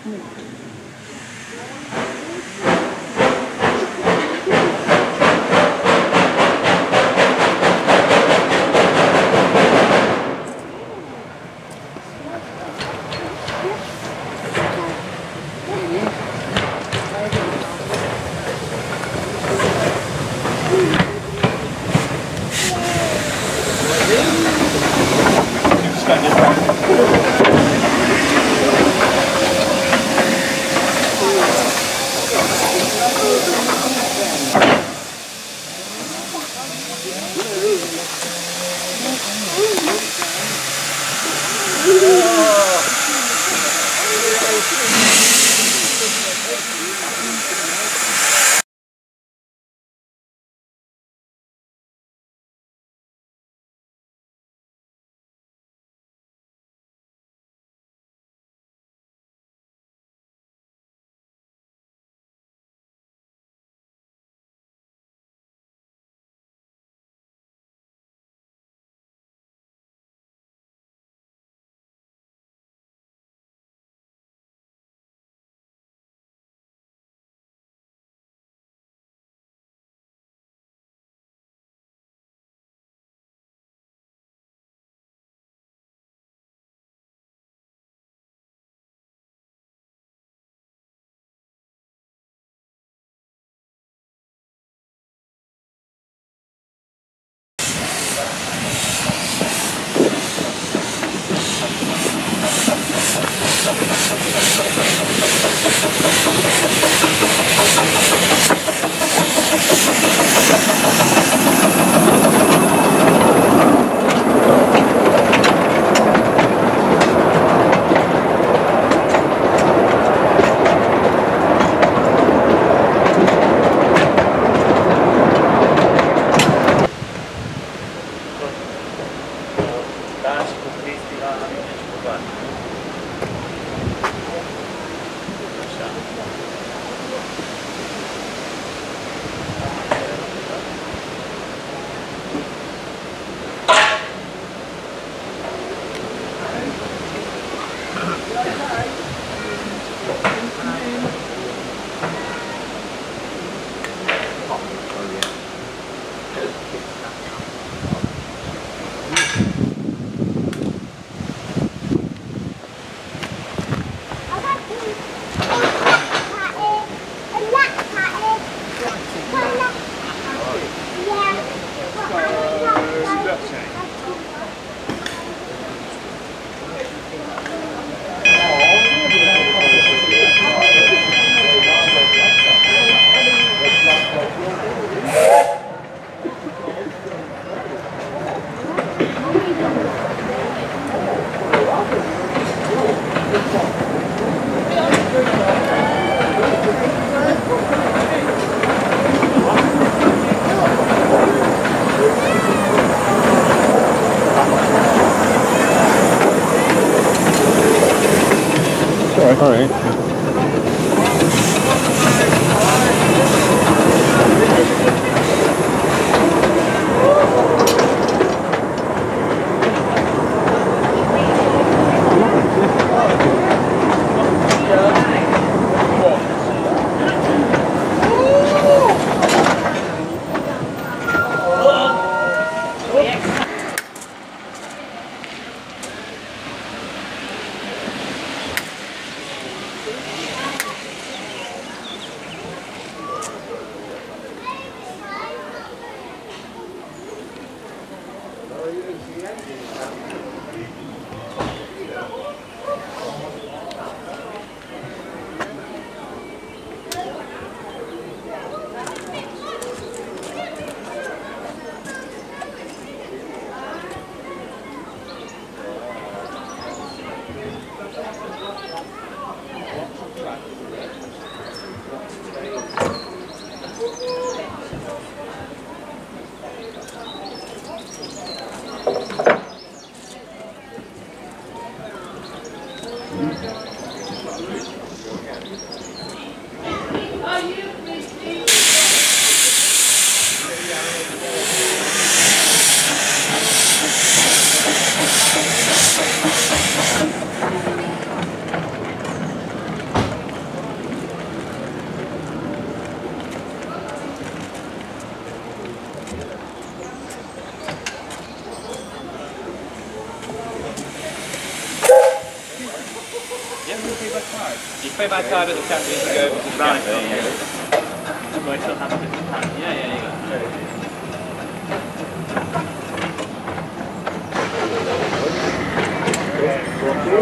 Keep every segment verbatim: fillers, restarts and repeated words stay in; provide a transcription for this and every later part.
Thank you. All right. You pay by card at the cafe to go over to the right, cafe. Yeah. So I still have a different time. Yeah, yeah, Go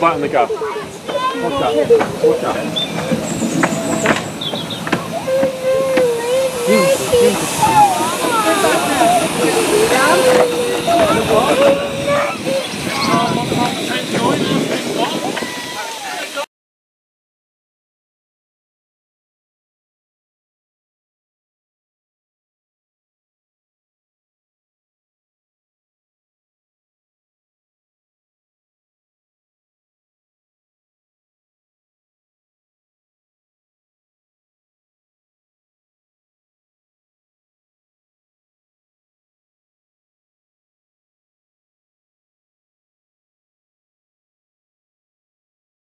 back in the car. Watch that. Watch that. Watch that.